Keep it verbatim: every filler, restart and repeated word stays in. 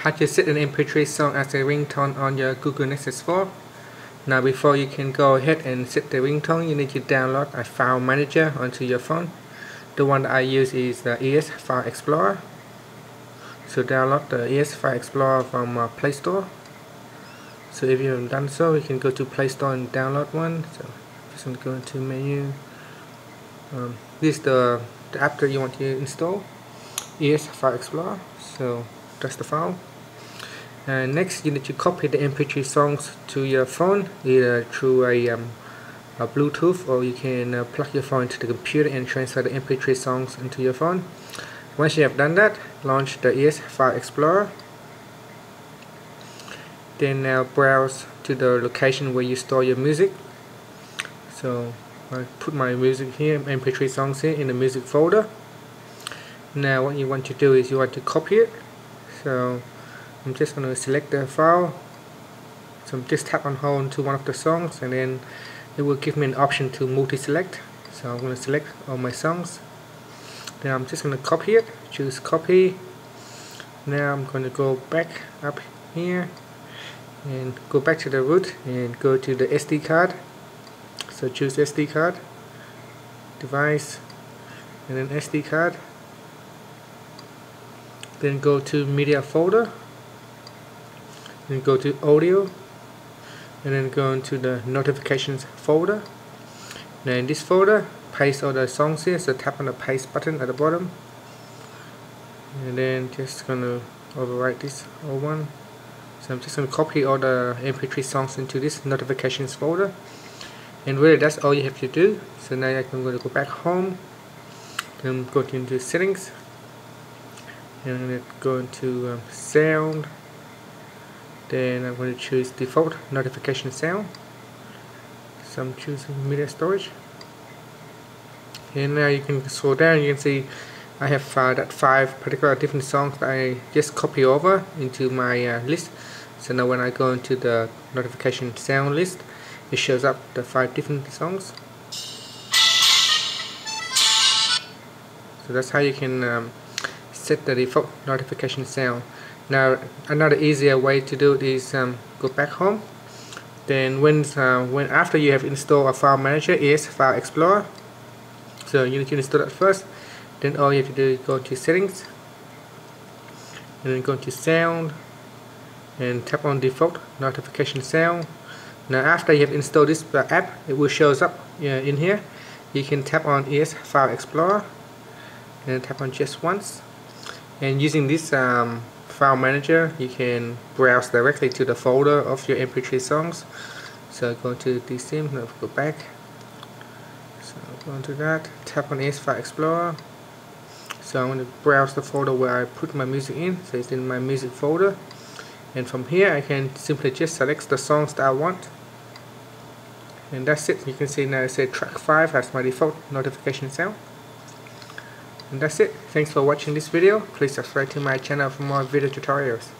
How to set an M P three song as a ringtone on your Google Nexus four. Now before you can go ahead and set the ringtone, you need to download a file manager onto your phone. The one that I use is the E S File Explorer. So download the E S File Explorer from uh, Play Store. So if you haven't done so, you can go to Play Store and download one. So just go into menu. Um, this is the, the app that you want to install, E S File Explorer. So that's the file. And next, you need to copy the M P three songs to your phone, either through a, um, a Bluetooth, or you can uh, plug your phone into the computer and transfer the M P three songs into your phone. Once you have done that, launch the E S File Explorer. Then now uh, browse to the location where you store your music. So I put my music here, M P three songs here in the music folder. Now what you want to do is you want to copy it. So I'm just going to select the file. So I'm just tap on hold to one of the songs, and then it will give me an option to multi-select. So I'm going to select all my songs. Then I'm just going to copy it. Choose copy. Now I'm going to go back up here and go back to the root and go to the S D card. So choose S D card, device, and then S D card. Then go to media folder, then go to audio, and then go into the notifications folder. Now in this folder, paste all the songs here, so tap on the paste button at the bottom, and then just gonna overwrite this all one. So I'm just gonna copy all the M P three songs into this notifications folder, and really that's all you have to do. So now I'm gonna go back home, then go into settings. And I'm going to go into um, sound. Then I'm going to choose default notification sound. So I'm choosing media storage. And now you can scroll down. You can see I have uh, that five particular different songs that I just copy over into my uh, list. So now when I go into the notification sound list, it shows up the five different songs. So that's how you can. Um, set the default notification sound. Now another easier way to do it is um, go back home. Then when uh, when after you have installed a file manager, E S File Explorer. So you need to install that first. Then all you have to do is go to settings, and then go to sound, and tap on default notification sound. Now after you have installed this app, it will shows up uh, in here. You can tap on E S File Explorer, and tap on just once. And using this um, file manager, you can browse directly to the folder of your M P three songs. So go to D C I M, now go back. So go into that, tap on E S File Explorer. So I'm going to browse the folder where I put my music in. So it's in my music folder. And from here, I can simply just select the songs that I want. And that's it. You can see now it says track five has my default notification sound. And that's it. Thanks for watching this video. Please subscribe to my channel for more video tutorials.